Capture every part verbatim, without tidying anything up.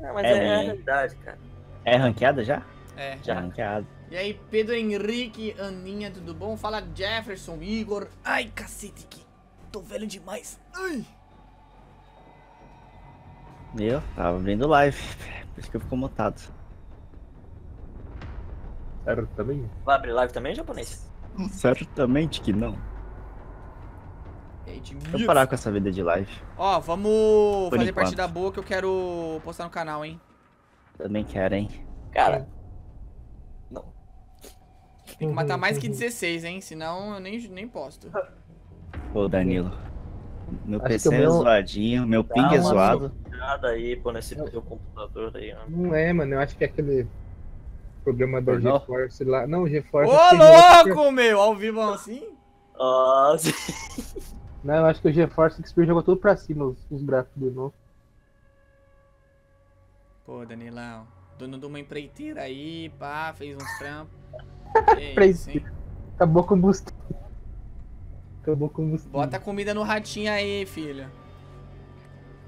Não, mas é, é a realidade, cara. É ranqueada já? É. Já é ranqueada. E aí, Pedro, Henrique, Aninha, tudo bom? Fala Jefferson, Igor. Ai, cacete, que tô velho demais. Ai. Eu tava abrindo live, por isso que eu fico mutado. Certamente. Vai abrir live também, japonês? Certamente que não. Vou parar com essa vida de live. Ó, vamos fazer parte da boa que eu quero postar no canal, hein? Também quero, hein? Cara. Não. Tem que matar mais que dezesseis, hein? Senão eu nem, nem posto. Ô, Danilo. Meu P C é zoadinho, meu ping é zoado. Nada aí, pô, nesse teu computador aí. Não é, mano. Eu acho que é aquele programa da GeForce lá. Não, o GeForce. Ô, louco, meu! Ao vivo assim? Ó, não, eu acho que o GeForce Expert jogou tudo pra cima, os, os gráficos do novo. Pô, Danilão, dono de uma empreiteira aí, pá, fez uns trampos. Empreiteira. Acabou com o combustível. Acabou com o combustível. Bota comida no ratinho aí, filho.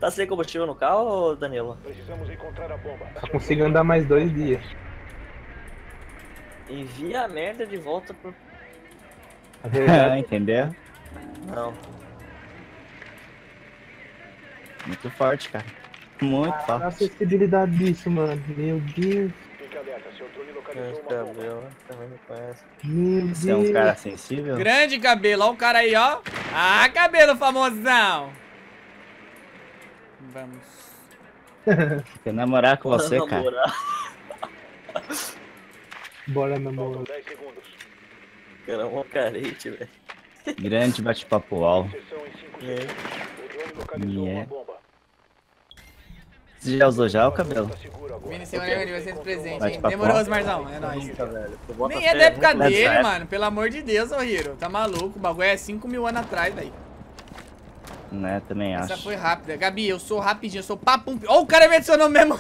Tá sem combustível no carro, Danilo? Precisamos encontrar a bomba. Só consigo andar mais dois dias. Envia a merda de volta pro... Ah, entendeu? Não. Muito forte, cara. Muito ah, forte. A acessibilidade disso, mano. Meu Deus. Cabelo, também me conhece. Meu Deus. Você é um cara sensível? Grande cabelo, olha o cara aí, ó. Ah, cabelo famosão. Vamos. Quer namorar com você, bora cara? Namorar. Bora namorar. Cara, é um carente, velho. Grande bate-papo uau. É. Yeah. Você já usou já o cabelo? Vini, você vai ser presente, hein? Demorou, Osmarzão, é nóis. Nem é da época dele, mano. Pelo amor de Deus, ô Hiro. Tá maluco, o bagulho é cinco mil anos atrás, velho. Né, também acho. Essa foi rápida. Gabi, eu sou rapidinho, eu sou papum... Ó, o cara me adicionou mesmo!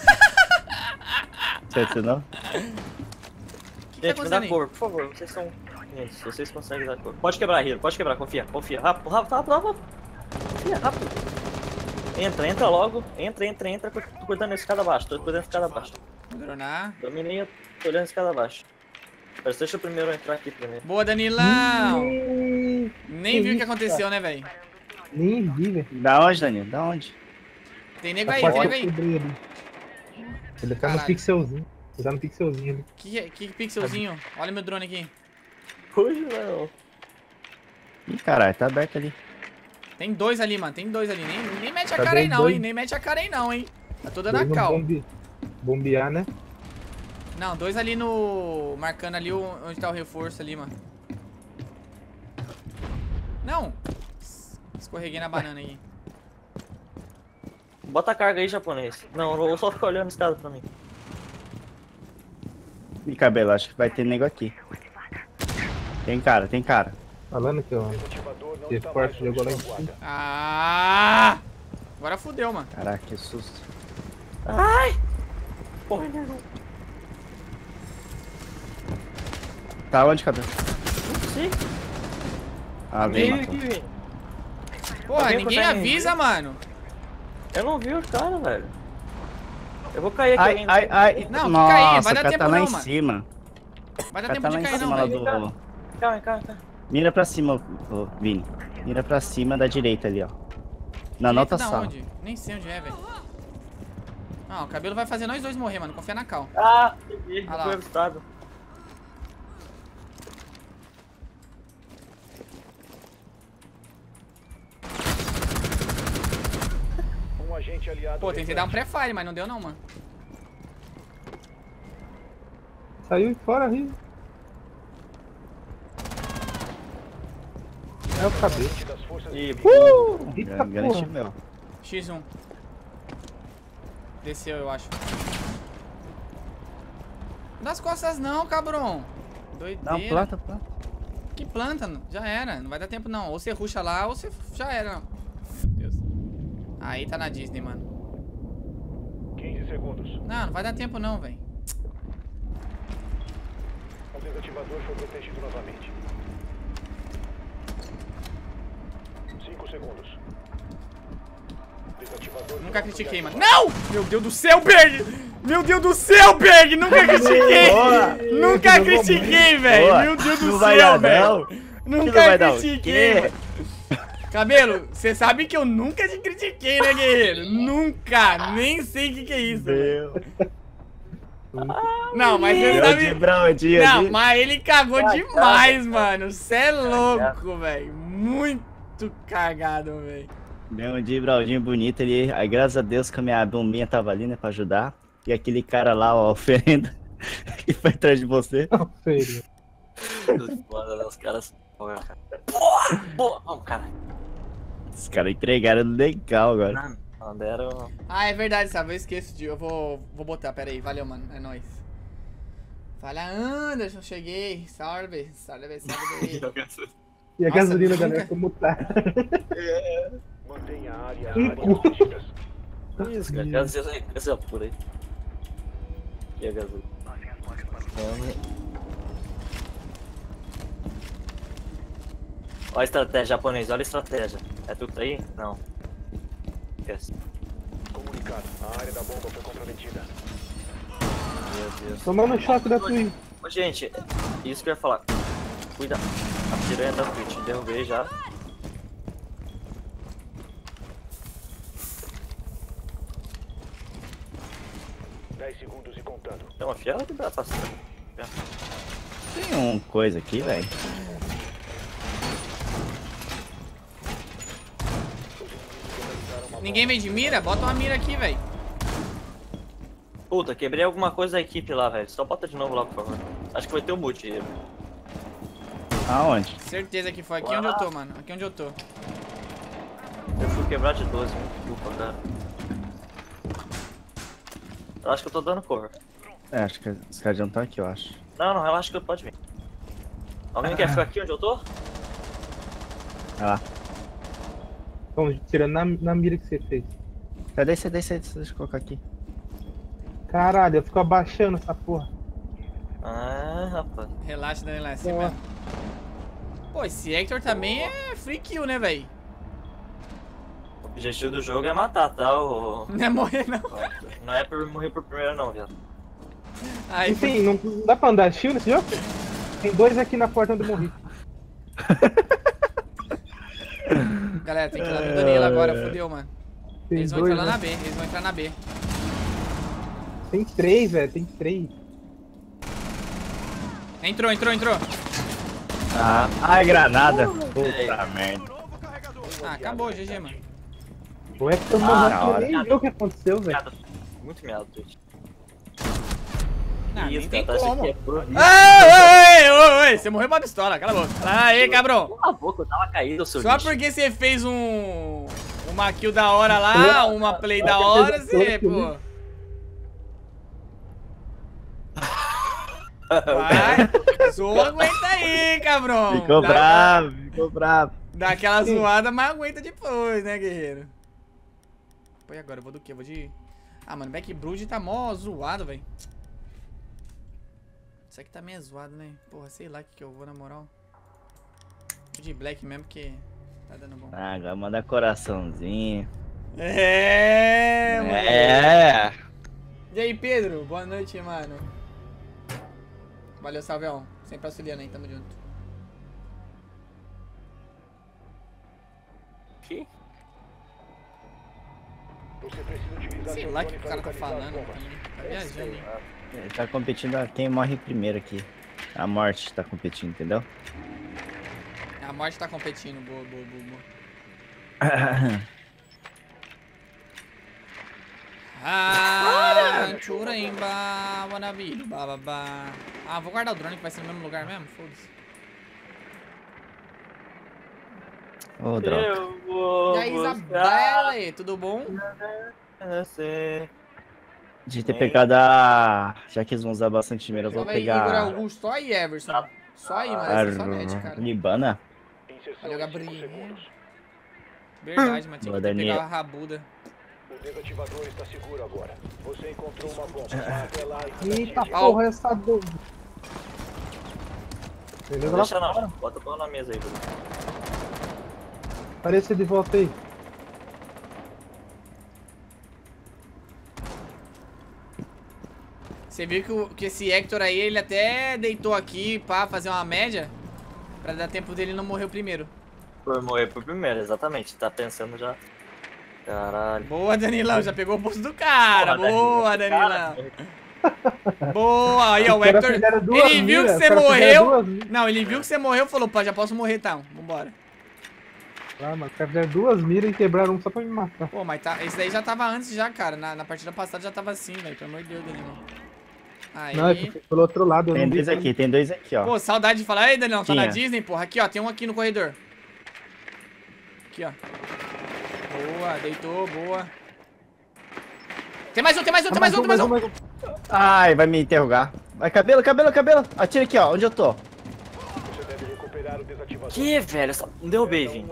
Você adicionou? Que gente, tá me dá cor, por favor, vocês são... Isso, vocês conseguem dar cor. Pode quebrar, Hiro, pode quebrar, confia, confia. Rápido, rápido, rápido, rápido. Confia, rápido. Entra, entra logo. Entra, entra, entra. Tô cuidando da escada abaixo, tô cuidando da escada abaixo. Dronar. Dominei, tô olhando a escada abaixo. Mas deixa eu primeiro entrar aqui primeiro. Boa, Danilão! Hum, Nem viu o que aconteceu, cara, né, velho? Nem vi, velho. Da onde, Danilo? Da onde? Tem nego aí, tem nego aí. Ele tá no pixelzinho. Ele tá no pixelzinho ali. Que, que pixelzinho? Olha meu drone aqui. Hoje, velho. Ih, caralho, tá aberto ali. Tem dois ali, mano. Tem dois ali. Nem, nem mete a tá cara aí não, dois. hein. Nem mete a cara aí não, hein. Tá toda dois na cal. Bombe... Bombear, né? Não, dois ali no... Marcando ali o... onde tá o reforço ali, mano. Não. Escorreguei na banana aí. Bota a carga aí, japonês. Não, eu vou só ficar olhando esse cara pra mim. Ih, cabelo, acho que vai ter nego aqui. Tem cara, tem cara. Falando que o GeForce jogou lá em cima. Ah! Agora fudeu, mano. Caraca, que susto. Ai! Porra. Tá onde, cabelo? Não sei. Ah, vem, matou. Porra, tá ninguém avisa, mano. Eu não vi o cara, velho. Eu vou cair aqui ai, ainda. Ai, ai, não, não cair, vai dar tempo tá não, lá em mano. Cima. Vai dar tempo tá de cair não, velho. Do... Calma, calma, calma. Mira pra cima, oh, Vini. Mira pra cima da direita ali, ó. Na nota sala. Onde? Nem sei onde é, velho. Não, o cabelo vai fazer nós dois morrer, mano. Confia na cal. Ah, peguei. Ah, foi avistado. Um agente aliado. Pô, tentei dar um pré-fire, mas não deu não, mano. Saiu fora, Rio. É o cabelo. E... Uh! Eita, garanti meu. xis um. Desceu, eu acho. Não dá as costas não, cabrão. Doideira. Não, planta, planta. Que planta? Não. Já era. Não vai dar tempo não. Ou você ruxa lá, ou você... Já era, não. Meu Deus. Aí tá na Disney, mano. quinze segundos. Não, não vai dar tempo não, velho. O desativador foi protegido novamente. cinco segundos. Nunca critiquei, mano. Não! Meu Deus do céu, Berg! Meu Deus do céu, Berg! Nunca critiquei! Nunca critiquei, velho! Meu Deus do céu, velho! Nunca critiquei! Cabelo, você sabe que eu nunca te critiquei, né, guerreiro? Nunca! Nem sei o que, que é isso. Meu. Não, mas ele sabe... Braudinho, não, de... mas ele cagou ah, demais, cara, mano. Você é louco, velho. Muito cagado, velho. Deu um dia, Braudinho bonito ali. Aí, graças a Deus que a minha bombinha tava ali, né, pra ajudar. E aquele cara lá, ó, oferenda, que foi atrás de você. Oferenda. Os caras... Porra! Boa! Ó, caralho. Os caras entregaram legal agora. Mano. Mandaram... Ah, é verdade, sabe? Eu esqueço de... Eu vou, vou botar, pera aí. Valeu, mano. É nóis. Fala, Anderson. Cheguei. Salve. Salve, salve. E a gasolina, galera, como tá? É. Mantém a área. Que isso, cara? Gasolina pura aí. E a gasolina? Olha a estratégia, japonês. Olha a estratégia. É tudo aí? Não. Comunicado, a área da bomba foi comprometida. Meu Deus. Tomando o choque da Twitch. Ô, gente, isso que eu ia falar. Cuida. A piranha da Twitch. Derrubei já. dez segundos e contando. É uma fiada que dá pra cima. Tem uma coisa aqui, velho. Ninguém vem de mira? Bota uma mira aqui, velho. Puta, quebrei alguma coisa da equipe lá, velho. Só bota de novo lá, por favor. Acho que foi teu boot aí. Aonde? Certeza que foi. Aqui Uau. onde eu tô, mano. Aqui onde eu tô. Eu fui quebrar de doze, mano. Desculpa, cara. Eu acho que eu tô dando cover. É, acho que os caras já não tá aqui, eu acho. Não, não, relaxa que eu pode vir. Alguém quer ficar aqui onde eu tô? Vai lá. Vamos tirando na, na mira que você fez. Cadê esse? Deixa eu colocar aqui. Caralho, eu fico abaixando essa porra. Ah, rapaz. Relaxa, Daniel, é assim mesmo. Pô, esse Hector também oh. é free kill, né, velho? O objetivo do jogo é matar, tá? O... Não é morrer, não. Não é por morrer por primeiro, não, viado. Aí, enfim, não dá pra andar shield nesse jogo? Tem dois aqui na porta onde eu morri. Galera, tem que ir lá no Danilo agora, fodeu, mano. Tem eles vão dois, entrar lá né? na B, eles vão entrar na B. Tem três, velho, tem três. Entrou, entrou, entrou. Ah, ai, granada. Puta merda. Ah, acabou, G G, mano. Como é que tomou ah, na nem viu o que aconteceu, velho? Muito meado, gente. Não, isso, nem tem como. É oi, oi, oi, você morreu com uma pistola, cala a boca. Aê, cabrão. Cala a boca, eu tava caído, seu Só bicho. porque você fez um... uma kill da hora lá, uma play da hora, você, pô. Vai, só aguenta aí, cabrão. Ficou Dá bravo, uma... ficou bravo. Dá aquela zoada, mas aguenta depois, né, guerreiro? Pô, e agora? Eu vou do quê? Eu vou de... Ah, mano, Back Brood tá mó zoado, velho. Isso aqui tá meio zoado, né? Porra, sei lá o que, que eu vou, na moral. Vou de black mesmo, porque tá dando bom. Ah, agora manda coraçãozinho. É, mano. É. E aí, Pedro? Boa noite, mano. Valeu, Salveão. Sempre auxiliando aí, tamo junto. Que? Sei lá o que o cara tá falando. Tá viajando, hein? Ele tá competindo a quem morre primeiro aqui. A morte tá competindo, entendeu? A morte tá competindo, boa, boa, boa, boa. Ah, Antura imba, Wanabi, bababá. Ah, vou guardar o drone que vai ser no mesmo lugar mesmo, foda-se. Ô, oh, drone. E aí, Isabel, tudo bom? Eu sei. De ter pegado a... Já que eles vão usar bastante mira, eu vou pegar... Igor Augusto, só aí, Everson. Só aí, mano. Essa é só net, cara. Libana. Olha o Gabriel. Verdade, mas tinha que ter pegado a rabuda. O desativador está seguro agora. Você encontrou uma bomba. Eita porra, essa dúvida. Beleza, deixa não. Bota o pau na mesa aí, Bruno. Aparece de volta aí. Você viu que, o, que esse Hector aí, ele até deitou aqui pra fazer uma média. Pra dar tempo dele não morrer o primeiro. Foi morrer pro primeiro, exatamente. Tá pensando já. Caralho. Boa, Danilão. Já pegou o bolso do cara. Porra, boa, Danilão. Danilão. Cara, boa. Aí, ó, o Hector. Ele viu que você morreu. Não, ele viu que você morreu e falou, pá, já posso morrer, tá? Vambora. Ah, mas os caras fizeram duas miras e quebraram um só pra me matar. Pô, mas tá, esse daí já tava antes já, cara. Na, na partida passada já tava assim, velho. Pelo amor de Deus, Danilão. Aí... Não, é pelo outro lado. Tem dois aqui, tem dois aqui, ó. Pô, saudade de falar. Aí, Danilão, tá na Disney, porra. Aqui, ó, tem um aqui no corredor. Aqui, ó. Boa, deitou, boa. Tem mais um, tem mais um, tem mais um, tem mais um. Mais um. Ai, vai me interrogar. Vai, cabelo, cabelo, cabelo. Atira aqui, ó, onde eu tô. Que, velho? Não derrubei, Vini.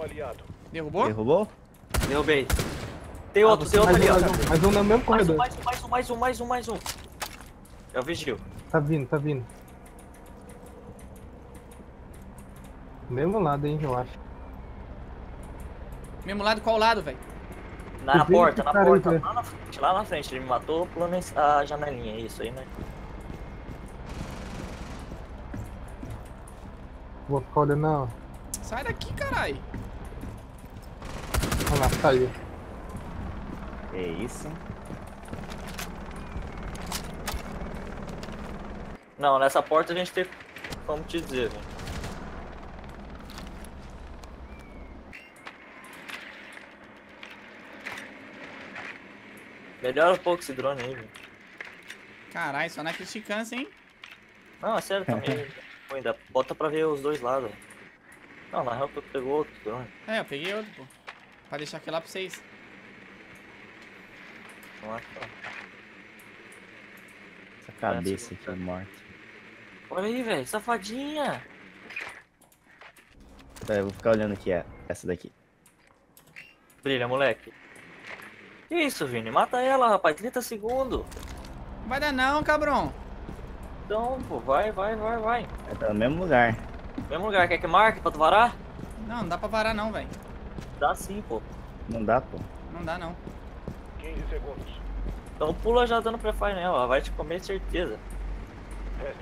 Derrubou? Derrubou? Derrubei. Tem outro, ah, tem outro ali, ó. Mais um no mesmo corredor. Mais um, mais um, mais um, mais um, mais um. É o Vigil. Tá vindo, tá vindo. Mesmo lado, hein, eu acho. Mesmo lado, qual lado, velho? Na porta, na porta. Lá na frente, lá na frente. Ele me matou pulando a janelinha, é isso aí, né? Vou ficar olhando, não. Sai daqui, caralho. Olha lá, saiu. É isso. Não, nessa porta a gente tem... Como te dizer, velho. Melhora um pouco esse drone aí, velho. Caralho, só na criticância, hein? Não, é sério também. Ainda bota pra ver os dois lados. Não, na real tu pegou outro drone. É, eu peguei outro, pô. Pra deixar aqui lá pra vocês. Nossa. Essa cabeça aqui é morta. Olha aí, velho, safadinha. É, eu vou ficar olhando aqui, é. Essa daqui. Brilha, moleque. Que isso, Vini? Mata ela, rapaz. trinta segundos. Não vai dar não, cabrão. Então, pô, vai, vai, vai, vai. É, tá no mesmo lugar. Mesmo lugar, quer que marque pra tu varar? Não, não dá pra varar não, velho. Dá sim, pô. Não dá, pô. Não dá não. quinze segundos. Então pula já dando prefire nela, ela vai te comer, certeza.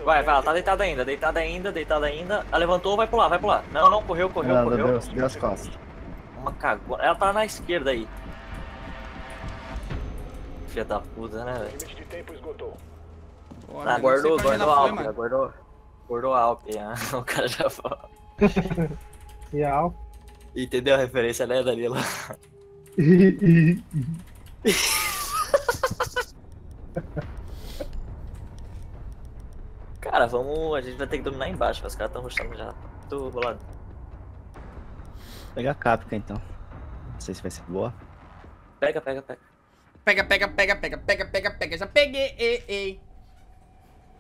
Vai, vai, ela tá deitada ainda, deitada ainda, deitada ainda. Ela levantou, vai pular, vai pular. Não, não, correu, correu, não, correu. Deus, deu as costas. Uma cagona. Ela tá na esquerda aí. Filha da puta, né, velho? O limite de tempo esgotou. Bora, ah, guardou, guardou a Alp, guardou, guardou a Alp, né? O cara já falou. E a Alp? Entendeu a referência, né, Danilo? Cara, vamos, a gente vai ter que dominar embaixo, os caras estão rushando já, tô rolado. Pega a Capca então, não sei se vai ser boa. Pega, pega, pega. Pega, pega, pega, pega, pega, pega, pega, já peguei, ei, ei.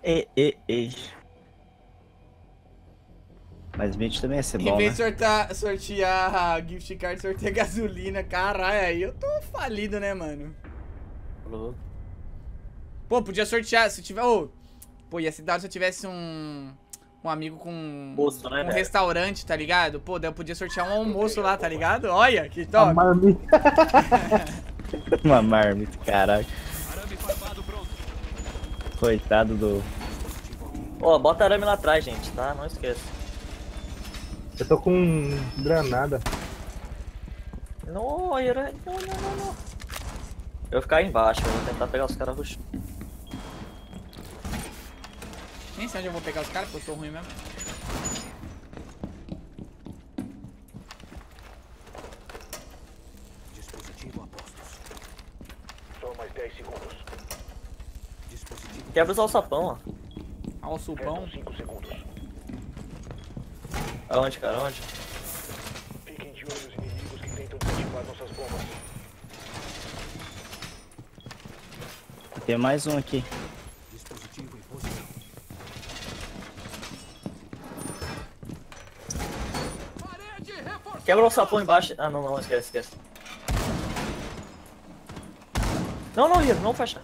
Ei, ei, ei. Mas vinte também ia ser bom, né? Em vez de sortear, sortear gift card, sorteia gasolina. Caralho, aí eu tô falido, né, mano? Falou. Pô, podia sortear se tiver... Oh, pô, ia se dar se eu tivesse um... Um amigo com... Posto, né, um velho? Restaurante, tá ligado? Pô, daí eu podia sortear um almoço lá, tá ligado? Olha, que top. Uma marmita. Uma marmita, caralho. Coitado do... Ó, oh, bota arame lá atrás, gente, tá? Não esqueça. Eu tô com granada. Não, não, não, não. Eu vou ficar aí embaixo, eu vou tentar pegar os caras rush. Nem sei onde eu vou pegar os caras, porque eu sou ruim mesmo. Dispositivo apostos. Só mais dez segundos. Quebra os alçapão, ó. Alçapão? cinco segundos. Aonde, cara? Aonde? Fiquem de olho nos inimigos que tentam desativar nossas bombas. Tem mais um aqui. Dispositivo em posição. Parede reforçada. Quebra o alçapão embaixo. Ah, não, não, esquece, esquece. Não, não, Hiro, não fecha.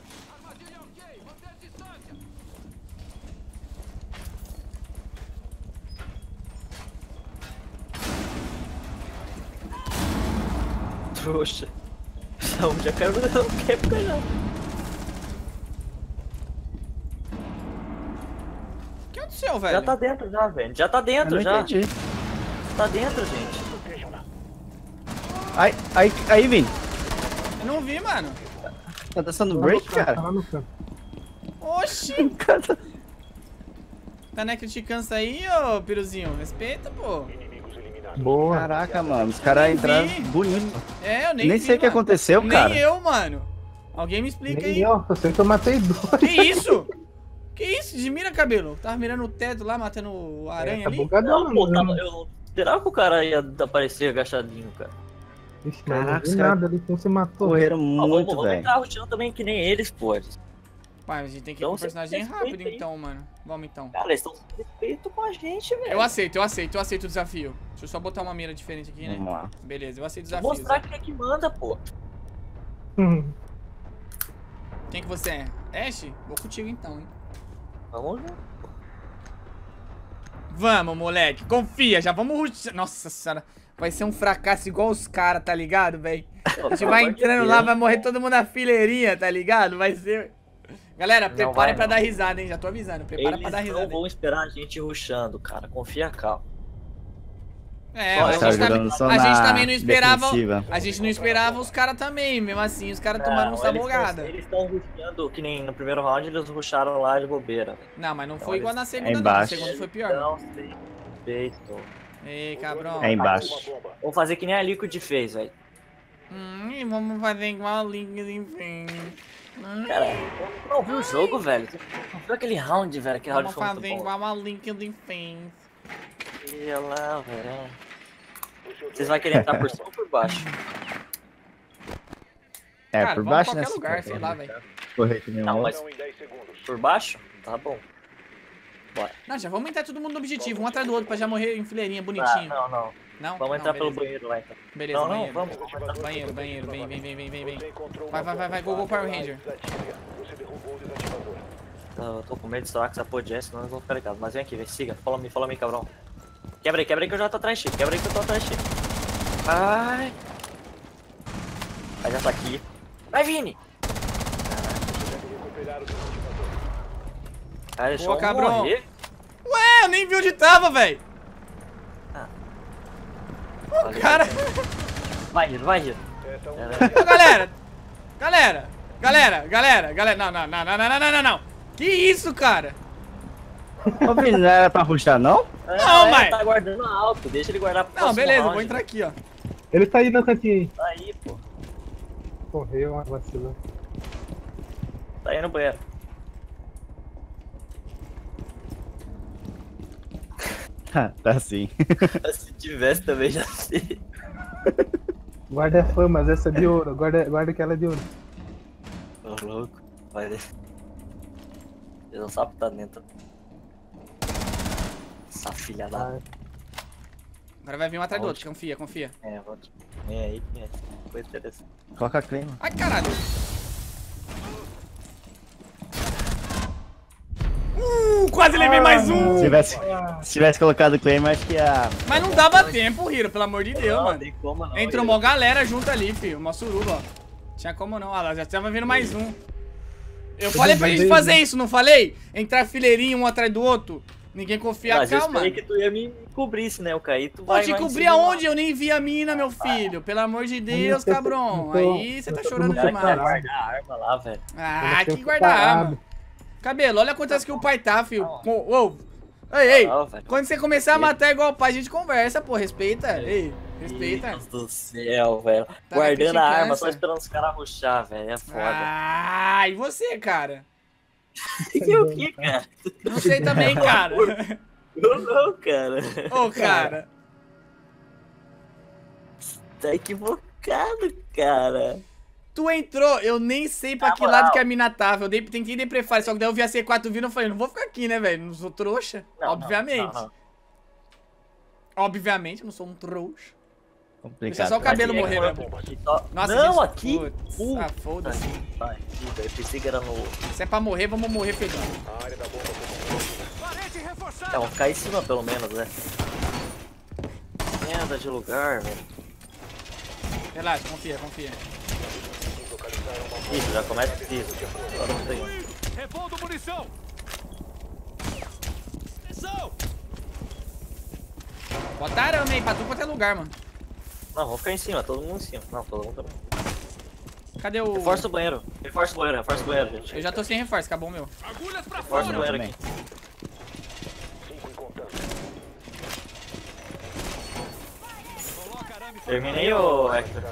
Poxa, já quero não quebra já. aconteceu, velho? Já tá dentro, já, velho. Já tá dentro, já. Entendi. Tá dentro, gente. Aí, aí, aí, Vini. Eu não vi, mano. Tá dançando break, cara? Oxi! Tá na criticando isso aí, ô Piruzinho? Respeita, pô. Boa. Caraca, mano. Os caras entraram bonito. É, eu nem Nem vi, sei o que aconteceu, nem cara. Nem eu, mano. Alguém me explica nem aí. Eu, eu sei que eu matei dois. Que isso? Que isso? Desmira, cabelo. Tava mirando o teto lá, matando a aranha é, tá ali. Bugadão, não, pô, tava, eu... Será que o cara ia aparecer agachadinho, cara? Ixi, caraca, os caras então se matou. Correram muito, velho. Eu tava tirando também que nem eles, pô. Pai, a gente tem que ir com o personagem rápido, então, mano. Vamos, então. Cara, eles estão respeito com a gente, velho. Eu aceito, eu aceito, eu aceito o desafio. Deixa eu só botar uma mira diferente aqui, né? Vamos lá. Beleza, eu aceito o desafio. Vou mostrar quem é que manda, pô. Quem que você é? Ashe? Vou contigo, então, hein. Vamos ver. Vamos, moleque. Confia, já vamos... Nossa senhora. Vai ser um fracasso igual os caras, tá ligado, velho? A gente vai entrando lá, vai morrer todo mundo na fileirinha, tá ligado? Vai ser... Galera, preparem pra não. dar risada, hein? Já tô avisando. Prepara eles pra dar risada. Eles não vão esperar a gente rushando, cara. Confia, calma. É, a, tá gente também, a gente também não esperava... Defensiva. A gente não esperava os caras também. Mesmo assim, os caras tomaram um sabogada. Eles estão rushando, que nem no primeiro round, eles rusharam lá de bobeira. Não, mas não então foi igual na segunda, não. Na segunda foi pior. Não, sei. Feito. Ei, cabrão. É embaixo. Vamos fazer que nem a Liquid fez, velho. Hum, vamos fazer igual a Liquid, enfim. Cara, eu não vi o jogo, velho. Não viu aquele round, velho? Aquele round foi muito bom. Vamos fazer igual a Liquid fez. Olha lá, velho. Vocês vão querer entrar por cima ou por baixo? É, cara, por baixo, né? Qualquer lugar, sei lá, velho. Não, mas por baixo? Tá bom. Bora. Não, já vamos entrar todo mundo no objetivo, vamos um atrás do outro pra já morrer em fileirinha bonitinho. Não, não, não. não? Vamos não, entrar beleza. pelo banheiro lá então. Beleza, não, banheiro. Não, vamos. Banheiro, banheiro, banheiro, vem, vem, vem, vem, vem, vem. Vai, vai, vai, vai, Google Power Ranger. Eu tô com medo de salar com essa porra de S, senão nós vamos ficar ligados. Mas vem aqui, vem, siga. Fala me, fala me, cabrão. Quebra aí, quebra aí que eu já tô atrás de ti. Quebra aí que eu tô atrás de ti. Ai. Aí já tá aqui. Vai, Vini! Cara, deixou cabrão morrer. Ué, eu nem vi onde tava, velho. Ah. O oh, cara... Vai, Hiro, vai, Hiro. Ô, galera. Galera. Galera, galera, galera. Não, não, não, não, não, não, não. Que isso, cara? Ô, Vini, não era pra rushar, não? É, não, mas... Ele tá guardando alto, deixa ele guardar pro Não, beleza, round. Vou entrar aqui, ó. Ele tá aí no cantinho. Tá aí, pô. Correu, uma vacilão. Tá aí no banheiro. Tá sim. Se tivesse também já sei. Guarda é fã, mas essa é de ouro. Guarda, guarda aquela de ouro. Tô louco. Vai deixar. Ele não sabe que tá dentro. Essa filha lá. Agora vai vir um atrás do outro. Confia, confia. É, vou. É aí, é. Foi interessante. Coloca a clima. Ai, caralho. Uh, quase levei ah, mais um! Se tivesse, se tivesse colocado o claim, acho que a... Mas não dava tempo, Hiro, pelo amor de Deus, não, mano. Não como não, entrou uma galera junto ali, filho. Uma suruba, ó. Tinha como não. Olha lá, já tava vindo mais um. Eu falei pra gente fazer isso, não falei? Entrar fileirinho um atrás do outro. Ninguém confia, mas calma. Mas eu que tu ia me cobrir, né? Eu caí, tu vai... Pô, te cobrir aonde? Eu nem vi a mina, meu filho. Pelo amor de Deus, cabrão. Aí você tá chorando demais. Guarda a arma lá, velho. Ah, que guarda a arma. Cabelo, olha quantas que o pai tá, filho. Ô, ei, ei. Quando você começar a matar igual o pai, a gente conversa, pô. Respeita. Ei, respeita. Meu Deus do céu, velho. Tá guardando a arma, só esperando os caras rushar, velho. É foda. Ah, e você, cara? Que o que, cara? Não sei também, cara. Eu não, cara. Ô, cara. Tá equivocado, cara. Tu entrou, eu nem sei pra ah, que lado que a mina tava. Eu dei, tentei deprefar, só que daí eu vi a C quatro vindo e falei, não vou ficar aqui, né, velho? Não sou trouxa. Não, obviamente. Não, não, não. Obviamente, eu não sou um trouxa. Complicado. Deixa só o cabelo morrer, né? Nossa, não, gente, aqui. Putz, uh, ah, foda-se. Eu pensei que era no. Se é pra morrer, vamos morrer pegando. É, vamos ficar em cima pelo menos, né? Merda de lugar, velho. Relaxa, confia, confia. Isso, já começa isso. Agora não tem. Repondo munição. Botaram arame aí pra tudo quanto é lugar, mano. Não, vou ficar em cima, todo mundo em cima. Não, todo mundo também. Cadê o... Reforça o banheiro. Reforça o banheiro, reforça o banheiro, gente. Eu já tô sem reforço, acabou o meu. Agulhas pra fora! Reforça o banheiro aqui. Terminei, ô Hector.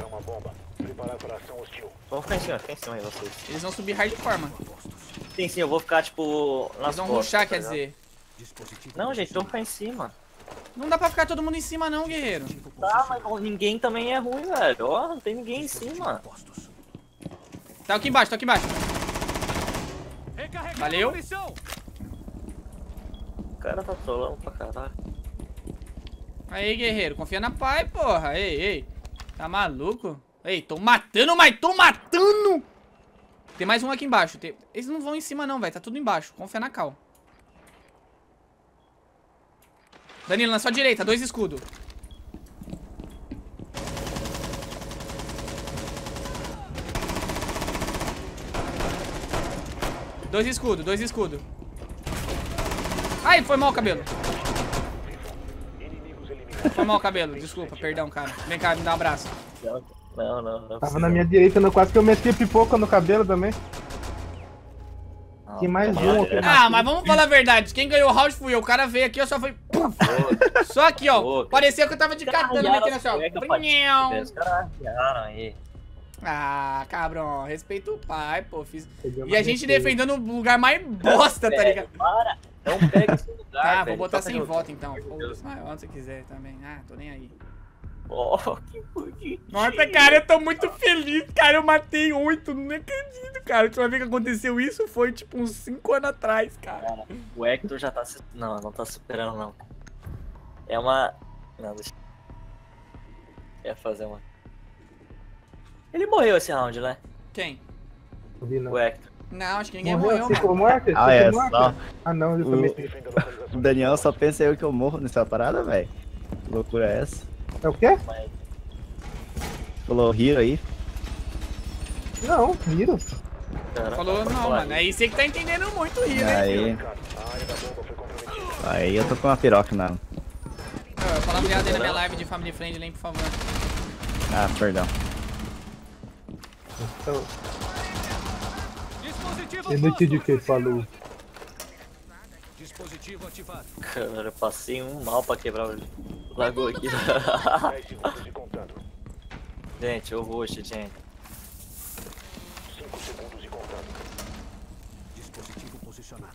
Vamos ficar em cima, fica em cima aí vocês. Eles vão subir hardcore, mano. Sim, sim, eu vou ficar, tipo, nas Eles vão costas, rushar, tá quer ligado? dizer. Não, gente, vamos ficar em cima. Não dá pra ficar todo mundo em cima não, guerreiro. Tá, mas ninguém também é ruim, velho. Ó, não tem ninguém em cima. Tá aqui embaixo, tá aqui embaixo. Valeu. O cara tá trolando pra caralho. Aí, guerreiro, confia na pai, porra. Ei, ei. Tá maluco? Ei, tô matando, mas tô matando. Tem mais um aqui embaixo. Tem... Eles não vão em cima não, velho. Tá tudo embaixo. Confia na cal. Danilo, na sua direita, dois escudos. Dois escudos, dois escudos. Ai, foi mal o cabelo. Foi mal o cabelo, desculpa, perdão, cara. Vem cá, me dá um abraço. Não, não, não. Tava na minha direita, no, quase que eu meti pipoca no cabelo também. Tem mais um. Ah, mas vamos falar a verdade. Quem ganhou o round fui eu. O cara veio aqui, eu só fui... Só aqui, ó. Parecia que eu tava de katana aqui nessa, ó. Ah, cabrão. Respeita o pai, pô. Fiz... E a gente defendendo o lugar mais bosta, tá ligado? Para. Não pega esse lugar, tá, vou botar sem voto, então. Pô, onde você quiser também. Ah, tô nem aí. Oh, que bonitinho. Nossa, cara, eu tô muito feliz, cara. Eu matei oito, não acredito, cara. A última vez que aconteceu isso foi, tipo, uns cinco anos atrás, cara. Cara, o Hector já tá... Não, não tá superando, não. É uma... Não, deixa... Quer fazer uma... Ele morreu esse round, né? Quem? O Hector. Não, acho que ninguém morreu. Ficou morto? Ah, é, só... Ah, não, ele foi meio... O Daniel só pensa eu que eu morro nessa parada, velho. Que loucura é essa? É o quê? Falou Hiro aí? Não, Hiro. Falou não, mano. Aí você que tá entendendo muito o Hiro, aí. Né? Aí eu tô com uma piroca na... Ah, fala a mulher dele na minha live de Family Friend, hein, por favor. Ah, perdão. Eu não entendi o que ele falou. Dispositivo ativado. Cara, eu passei um mal pra quebrar o lago aqui. Gente, eu vou, gente. cinco segundos e contando. Dispositivo posicionado.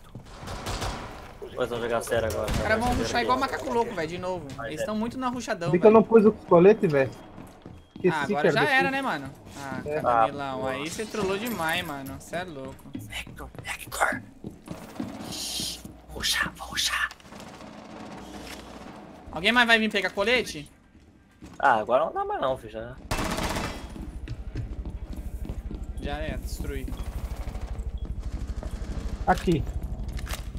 Nós vamos jogar sério agora. Os caras vão rushar igual macaco louco, velho, de novo. Eles estão muito na rushadão. Por que eu não pus o colete, velho? Ah, agora já era, né, mano? Ah, Danilão, aí você trollou demais, mano. Você é louco. Hector, Hector. Vou rushar, vou rushar. Alguém mais vai vir pegar colete? Ah, agora não dá mais não, filho. Já, já é, destruir. Aqui.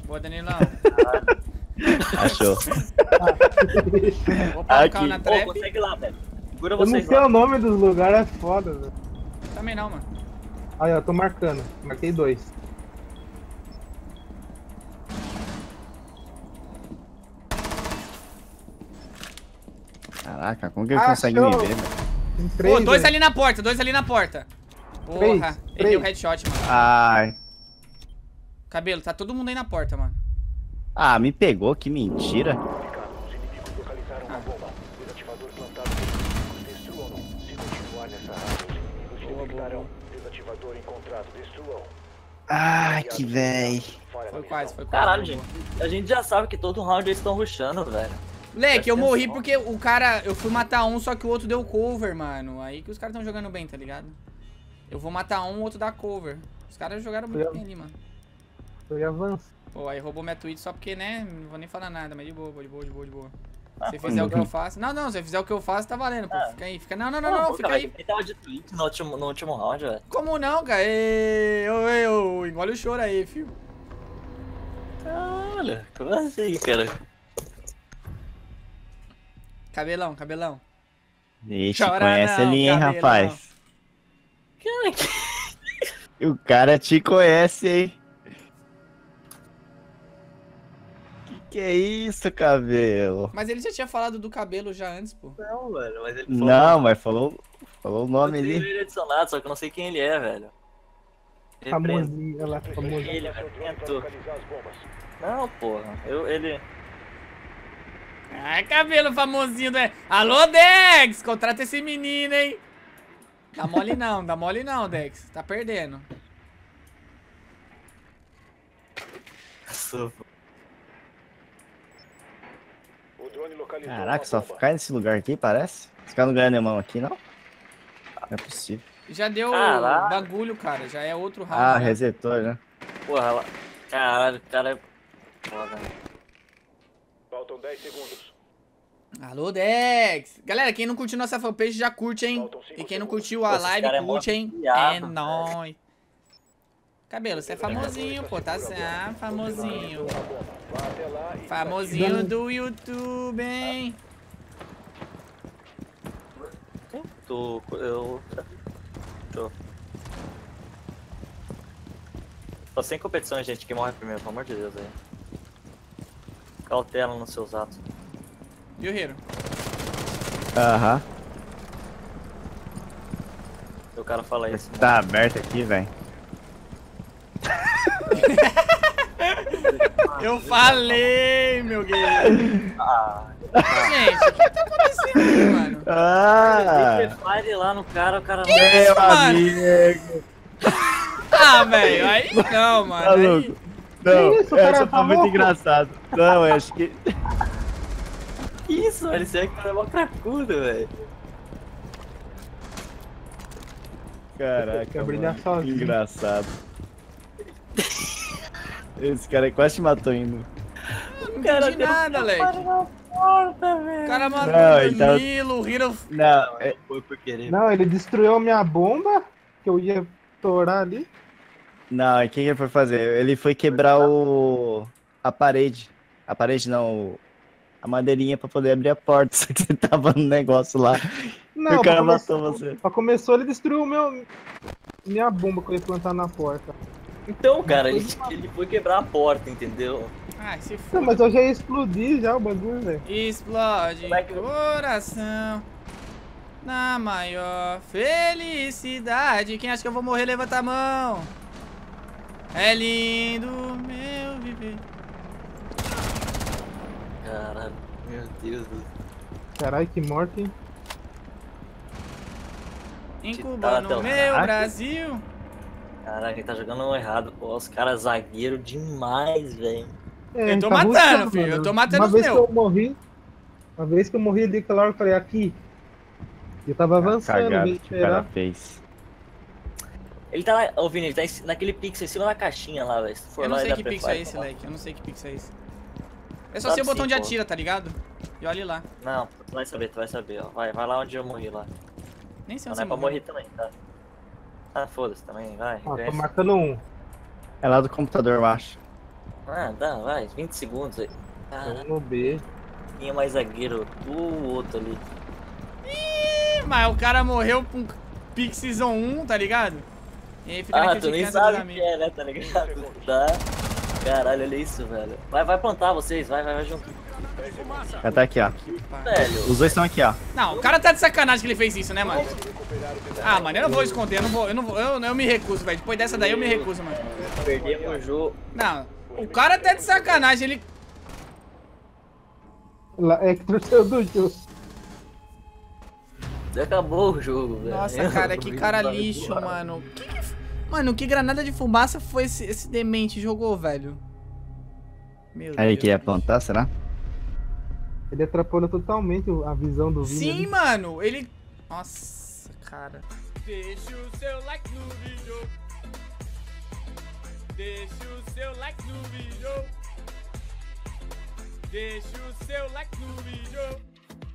Boa, Danilão. Ah. Achou. Ah. Vou pôr o carro na trap. Oh, consegue lá, velho. Segura vocês lá. Eu não sei lá. O nome dos lugares, é foda, velho. Também não, mano. Aí, ó, tô marcando. Marquei dois. Caraca, como que ele ah, consegue show. me ver, velho? Três, Pô, dois velho. ali na porta, dois ali na porta. Porra, três, ele três. deu headshot, mano. Ai. Cabelo, tá todo mundo aí na porta, mano. Ah, me pegou, que mentira. Ah. Ai, que véi. Foi quase, foi quase. Caralho, gente. A gente já sabe que todo round eles estão rushando, velho. Moleque, eu morri porque o cara... Eu fui matar um, só que o outro deu cover, mano. Aí que os caras estão jogando bem, tá ligado? Eu vou matar um, o outro dá cover. Os caras jogaram muito bem ali, mano. Eu ia avançar. Pô, aí roubou minha tweet só porque, né? Não vou nem falar nada, mas de boa, de boa, de boa, de boa. Se você fizer o que eu faço... Não, não, se você fizer o que eu faço, tá valendo, pô. Fica aí, fica... Não, não, não, não, fica aí. Ele tava de tweet no último round, velho. Como não, cara? Engole o choro aí, filho. Caralho, como assim, cara? Cabelão, cabelão. Ixi, Chora conhece não, ali, hein, cabelão. rapaz. O cara te conhece, hein. Que Que isso, cabelo? Mas ele já tinha falado do cabelo já antes, pô. Não, velho, mas ele falou... Não, mas falou, falou o nome ali. Eu tenho ele adicionado, só que eu não sei quem ele é, velho. Ele famosinho, ela é famosinho. Ele é Não, porra, eu, ele... Ai, cabelo famosinho, né? Alô, Dex, contrata esse menino, hein? Dá mole não, dá mole não, Dex. Tá perdendo. Sofo. Caraca, só ficar nesse lugar aqui, parece. Esse cara não ganha nenhum aqui, não? Não é possível. Já deu Caraca. bagulho, cara. Já é outro round. Ah, né? Resetou, né? Porra, lá. Caralho, cara. Foda. Faltam dez segundos. Alô, Dex! Galera, quem não curtiu nossa fanpage já curte, hein? E quem não curtiu a live, curte, hein? É nóis. Cabelo, você é famosinho, pô, tá certo. Ah, famosinho. Famosinho do YouTube, hein? Eu tô... eu... tô... Tô sem competição, gente, quem morre primeiro, pelo amor de Deus, aí. Cautela nos seus atos. E o Hiro? Aham. O cara fala isso. Tá né? aberto aqui, velho. Eu falei, meu game. Ah, gente, o que tá acontecendo aqui, mano? Ah, eu dei P-Fire lá no cara, o cara não é amigo. Ah, velho, aí não, mano. Tá aí... Não, que isso, é, cara, só tá, tá muito engraçado. Não, eu acho que. Que isso, velho? Esse é que tá mó cracudo, velho. Caraca, mano, que engraçado. Esse cara quase te matou ainda. Não entendi nada, Alex. O cara matou o Danilo, o Hiro... Não, é... foi por querer. Não, ele destruiu a minha bomba, que eu ia estourar ali. Não, e o que ele foi fazer? Ele foi quebrar o... a parede. A parede não, a madeirinha pra poder abrir a porta, só que você tava no negócio lá. Não, e o cara matou você. Pra começou, ele destruiu o meu... minha bomba que eu ia plantar na porta. Então, cara, ele, ele foi quebrar a porta, entendeu? Ai, se foda. Não, mas eu já ia explodir já o bagulho, velho. Explode é que... coração na maior felicidade. Quem acha que eu vou morrer, levanta a mão. É lindo meu viver. Caralho, meu Deus do céu. Caralho, que morte, hein? Incubando o meu Caraca. Brasil. Caraca, ele tá jogando errado, pô. Os caras zagueiro demais, velho. É, eu tô tá matando, buscando, filho. Mano. Eu tô matando os meus. Uma vez que eu morri, uma vez que eu morri ali, claro, eu falei, aqui. Eu tava avançando, ah, velho. O cara fez. Ele tá lá, ô Vini, ele tá naquele pixel em cima da caixinha lá, velho. Eu não sei que pixel é esse, Leque. Eu não sei que pixel é esse. É só ser o botão de atira, tá ligado? E olha lá. Não, tu vai saber, tu vai saber, ó. Vai, vai lá onde eu morri lá. Nem sei onde você morreu. Não é pra morrer também, tá? Ah, foda-se também, vai. Ah, tô marcando um. É lá do computador, eu acho. Ah, dá, vai. vinte segundos aí. Caramba. Vamos ver. Tinha mais zagueiro do outro ali. Ih, mas o cara morreu com Pixison um, tá ligado? E aí fica ah, tu nem sabe o que é, né, tá ligado? Tá. Caralho, olha isso, velho. Vai, vai plantar vocês, vai, vai, vai junto. Já tá aqui, ó. Velho. Os dois estão aqui, ó. Não, o cara tá de sacanagem que ele fez isso, né, mano? Ah, mano, eu não vou esconder, eu não vou, eu não vou, eu, eu me recuso, velho. Depois dessa daí eu me recuso, mano. Perdemos o jogo. Não, o cara tá de sacanagem, ele... É que trouxe do jogo. Acabou o jogo, velho. Nossa, cara, que cara lixo, mano. Que que... Mano, que granada de fumaça foi esse, esse demente jogou, velho? Meu Deus. Aí que ia plantar, será? Ele atrapalhou totalmente a visão do vídeo. Sim, ali. Mano, ele... Nossa, cara. Deixa o seu like no vídeo. Deixa o seu like no vídeo. Deixa o seu like no vídeo.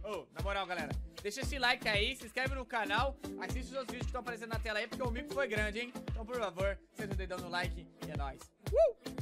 Oh, na moral, galera. Deixa esse like aí, se inscreve no canal. Assiste os outros vídeos que estão aparecendo na tela aí, porque o mico foi grande, hein? Então, por favor, senta o dedão no like e é nóis. Uh!